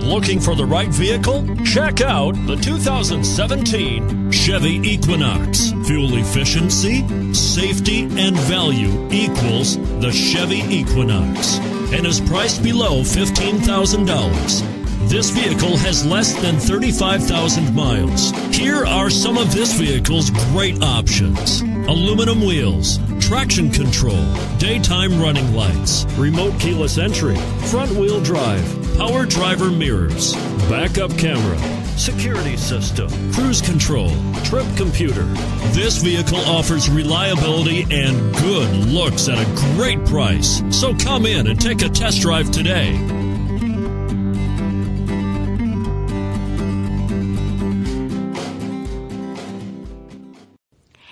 Looking for the right vehicle? Check out the 2017 Chevy Equinox. Fuel efficiency, safety, and value equals the Chevy Equinox and is priced below $15,000. This vehicle has less than 35,000 miles. Here are some of this vehicle's great options. Aluminum wheels, traction control, daytime running lights, remote keyless entry, front wheel drive, power driver mirrors, backup camera, security system, cruise control, trip computer. This vehicle offers reliability and good looks at a great price. So come in and take a test drive today.